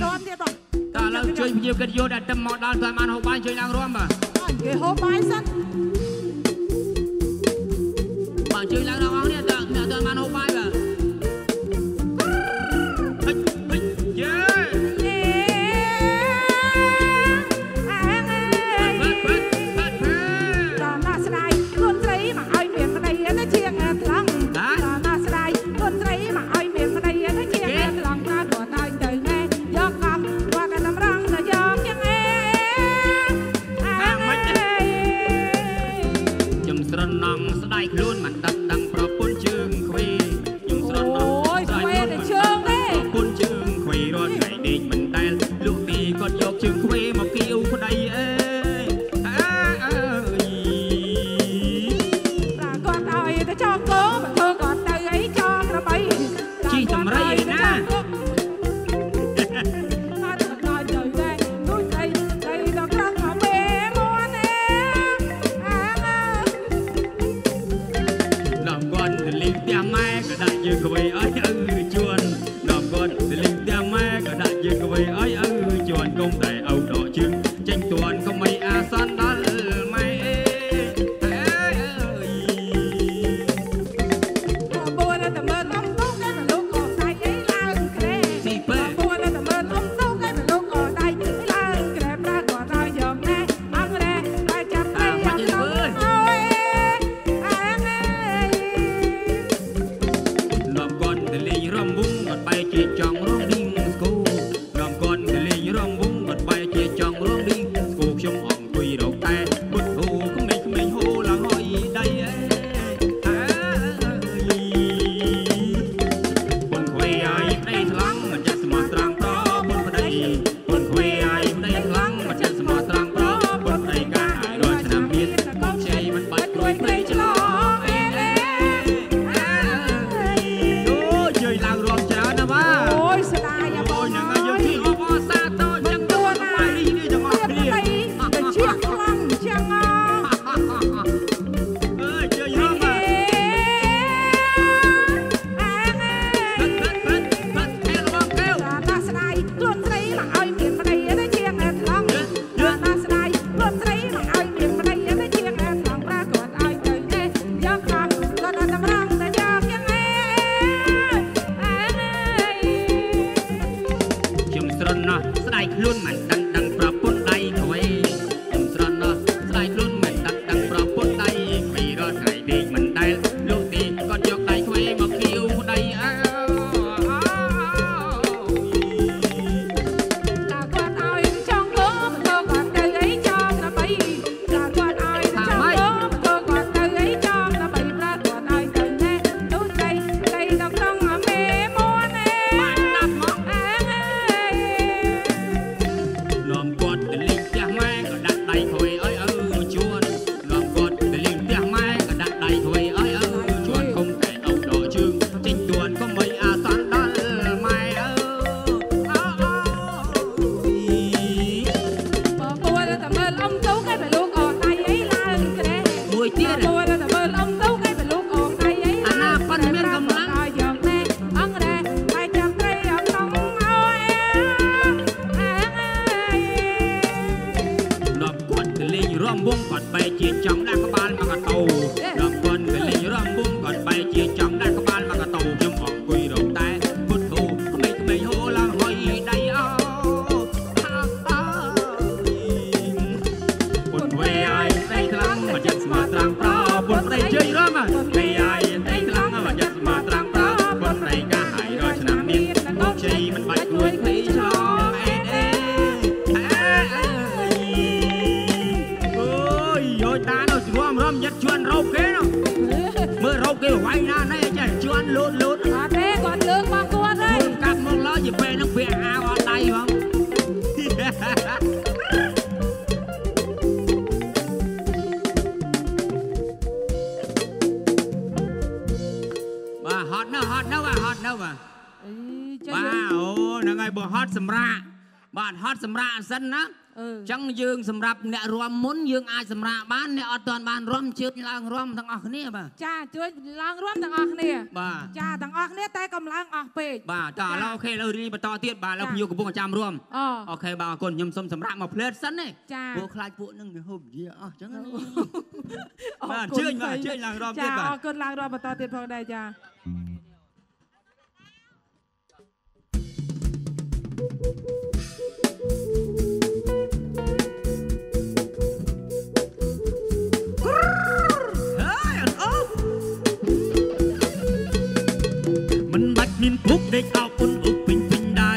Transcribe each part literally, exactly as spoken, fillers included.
ร้อนเดียวต่อตาเราช่วยพิจิตรกันโยดัดมอดานสายมันหกใบช่วยนางร่วมป่ะเกี่ยวหกใบสักป่ะช่วยนางร่วมเนี่ยต่างเนี่ยสายมันหกใบป่ะบ้านฮอตสำราบ้านฮอตสำราสันนะ จังยืงสำหรับเนี่ยรวมมุนยืงอาสำหรับบ้านเนี่ยอดตอนบ้านรวมเชือดล้างรวมทั้งออกเนี่ยบ่าจ้าช่วยล้างรวมทั้งออกเนี่ยบ่าจ้าทั้งออกเนี่ยแต่กำลังออกเปิดบ่าต่อเราโอเคเราดีมาต่อเตี้ยบ่าเราอยู่กับพวกอาจารย์รวมโอเคบ่าคนยมสมสำหรับมาเพลิดสันเนี่ยพวกคลายพวกนึงเนี่ยหุบเยอะจังบ่าเชือดบ่าเชือดล้างรวมเตี้ยบ่าออกคนล้างรวมมาต่อเตี้ยพอได้จ้ามันบุกเด็กเอาปุ่นอุบปิงปิงได้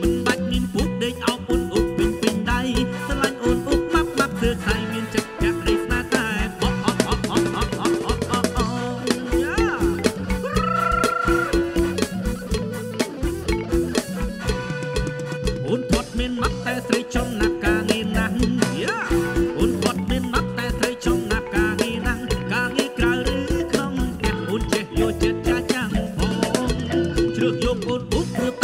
มันบัดมันบุกเด็กเอาปุ่นอุบปิงปิงได้สลายโอนอุบมับมับเธอไทยมันจับจับได้สนาใจอ๋ออ๋ออ๋ออ๋ออ๋ออ๋ออ๋ออ๋ออุ่นทอดมันมับแต่ใส่ช่องนักกาเงินนั่งอุ่นทอดมันมับแต่ใส่ช่องนักกาเงินนั่งกาเงินกระรื้อคำเก็บอุ่นเจ็บโยเจ็บจ้าจังLook, look, look, look, look.